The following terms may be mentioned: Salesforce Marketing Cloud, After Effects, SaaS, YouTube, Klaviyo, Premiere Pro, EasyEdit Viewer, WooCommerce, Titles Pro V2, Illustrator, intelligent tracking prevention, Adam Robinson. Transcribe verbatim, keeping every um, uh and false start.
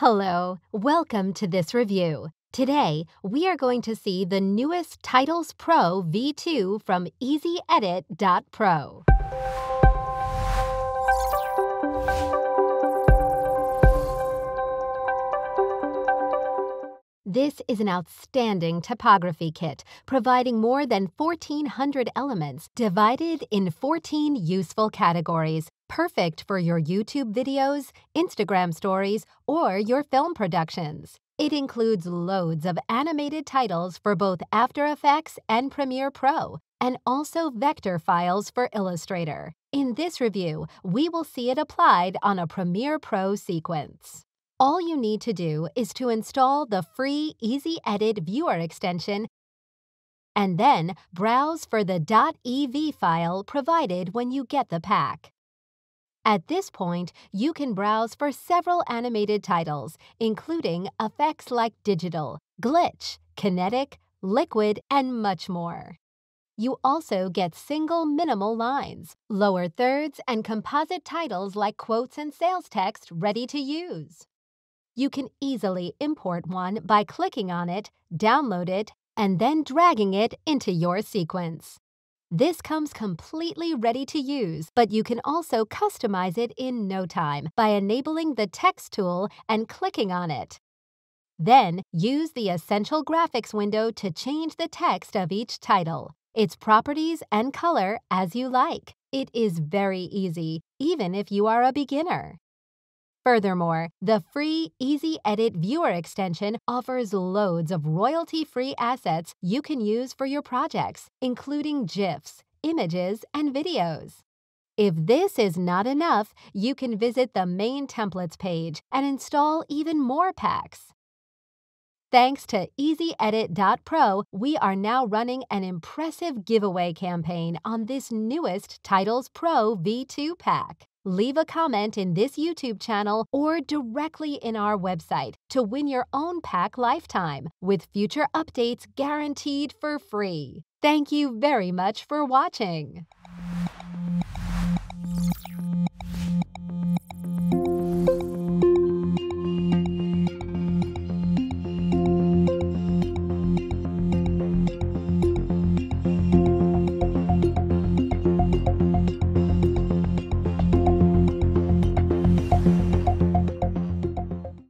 Hello, welcome to this review. Today, we are going to see the newest Titles Pro V two from easy edit dot pro. This is an outstanding typography kit, providing more than fourteen hundred elements divided in fourteen useful categories. Perfect for your YouTube videos, Instagram stories, or your film productions. It includes loads of animated titles for both After Effects and Premiere Pro, and also vector files for Illustrator. In this review, we will see it applied on a Premiere Pro sequence. All you need to do is to install the free EasyEdit Viewer extension and then browse for the .ev file provided when you get the pack. At this point, you can browse for several animated titles, including effects like digital, glitch, kinetic, liquid, and much more. You also get single minimal lines, lower thirds, and composite titles like quotes and sales text ready to use. You can easily import one by clicking on it, download it, and then dragging it into your sequence. This comes completely ready to use, but you can also customize it in no time by enabling the text tool and clicking on it. Then, use the Essential Graphics window to change the text of each title, its properties and color as you like. It is very easy, even if you are a beginner. Furthermore, the free EasyEdit Viewer extension offers loads of royalty-free assets you can use for your projects, including GIFs, images, and videos. If this is not enough, you can visit the main templates page and install even more packs. Thanks to easy edit dot pro, we are now running an impressive giveaway campaign on this newest Titles Pro V two pack. Leave a comment in this YouTube channel or directly in our website to win your own pack lifetime, with future updates guaranteed for free. Thank you very much for watching.